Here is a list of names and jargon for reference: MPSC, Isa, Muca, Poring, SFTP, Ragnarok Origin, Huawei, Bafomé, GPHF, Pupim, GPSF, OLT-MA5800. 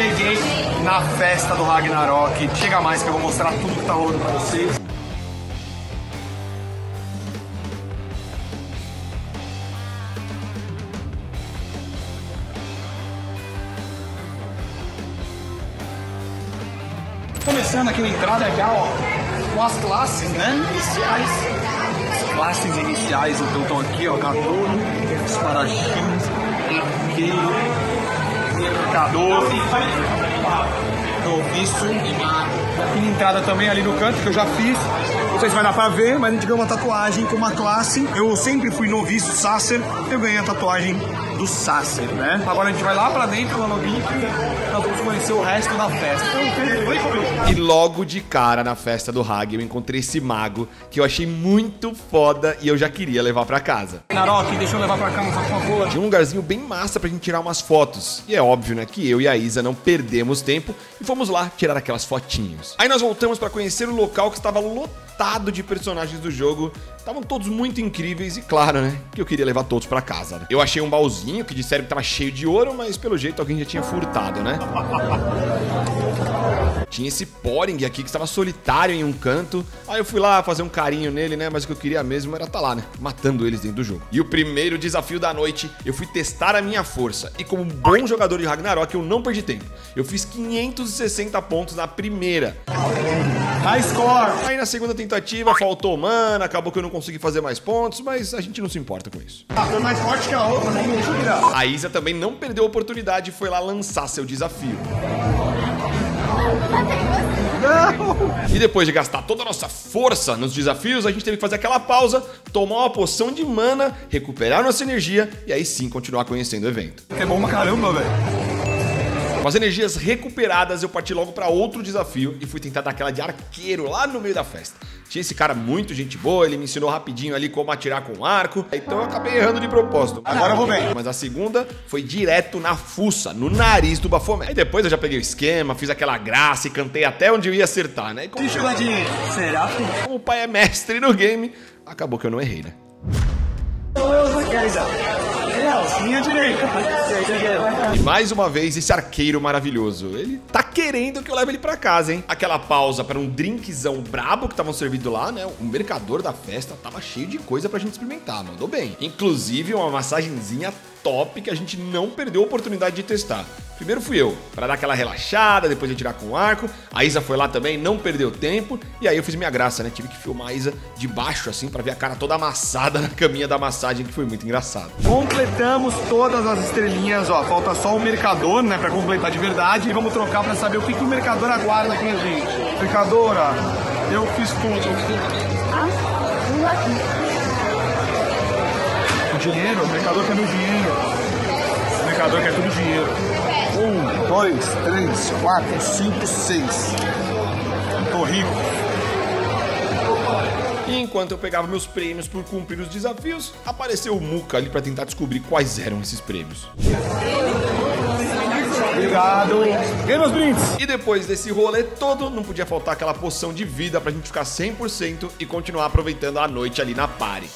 Cheguei na festa do Ragnarok. Chega mais que eu vou mostrar tudo que tá rolando pra vocês. Começando aqui na entrada, já, ó, com as classes, né, iniciais. As classes iniciais, então, estão aqui, ó, Gadouro, os Parachinos, Arqueiro, Mercador, Noviço. Aqui na entrada também, ali no canto, que eu já fiz. Não sei se vai dar pra ver, mas a gente ganhou uma tatuagem com uma classe. Eu sempre fui noviço, Sacer, eu ganhei a tatuagem do Sacer, né? Agora a gente vai lá pra dentro, lá no Gimp, pra você conhecer o resto da festa. E logo de cara na festa do Hag, eu encontrei esse mago que eu achei muito foda e eu já queria levar pra casa. Narok, deixa eu levar pra casa, por favor. Tinha um lugarzinho bem massa pra gente tirar umas fotos. E é óbvio, né, que eu e a Isa não perdemos tempo e fomos lá tirar aquelas fotinhos. Aí nós voltamos pra conhecer o local que estava lotado de personagens do jogo. Estavam todos muito incríveis e claro, né, que eu queria levar todos pra casa, né? Eu achei um baúzinho que disseram que tava cheio de ouro, mas pelo jeito alguém já tinha furtado, né? Tinha esse Poring aqui que estava solitário em um canto. Aí eu fui lá fazer um carinho nele, né? Mas o que eu queria mesmo era estar lá, né? Matando eles dentro do jogo. E o primeiro desafio da noite, eu fui testar a minha força. E como um bom jogador de Ragnarok, eu não perdi tempo. Eu fiz 560 pontos na primeira. High score! Aí na segunda tentativa, faltou mana, acabou que eu não consegui fazer mais pontos, mas a gente não se importa com isso. Ah, foi mais forte que a outra, né? A Isa também não perdeu a oportunidade e foi lá lançar seu desafio. Não. E depois de gastar toda a nossa força nos desafios, a gente teve que fazer aquela pausa, tomar uma poção de mana, recuperar nossa energia e aí sim continuar conhecendo o evento. É bom pra caramba, velho. Com as energias recuperadas, eu parti logo pra outro desafio e fui tentar dar aquela de arqueiro lá no meio da festa. Tinha esse cara muito gente boa, ele me ensinou rapidinho ali como atirar com um arco, então eu acabei errando de propósito. Agora eu vou bem. Mas a segunda foi direto na fuça, no nariz do Bafomé. Aí depois eu já peguei o esquema, fiz aquela graça e cantei até onde eu ia acertar, né? E como... Será que... Como o pai é mestre no game, acabou que eu não errei, né? E mais uma vez esse arqueiro maravilhoso. Ele tá querendo que eu leve ele pra casa, hein? Aquela pausa pra um drinkzão brabo que estavam servindo lá, né? O mercador da festa tava cheio de coisa pra gente experimentar, mandou bem. Inclusive uma massagenzinha top que a gente não perdeu a oportunidade de testar. Primeiro fui eu, pra dar aquela relaxada, depois de tirar com o arco. A Isa foi lá também, não perdeu tempo. E aí eu fiz minha graça, né? Tive que filmar a Isa de baixo, assim, pra ver a cara toda amassada na caminha da massagem, que foi muito engraçado. Completamos todas as estrelinhas, ó. Falta só o mercador, né? Pra completar de verdade. E vamos trocar pra saber o que o mercador aguarda aqui, gente. Mercadora, eu fiz tudo. O dinheiro? O mercador quer meu dinheiro. O mercador quer todo o dinheiro. 1, 2, 3, 4, 5, 6. Tô rico. E enquanto eu pegava meus prêmios por cumprir os desafios, apareceu o Muca ali pra tentar descobrir quais eram esses prêmios. Obrigado. E meus brindes. E depois desse rolê todo, não podia faltar aquela poção de vida pra gente ficar 100% e continuar aproveitando a noite ali na party.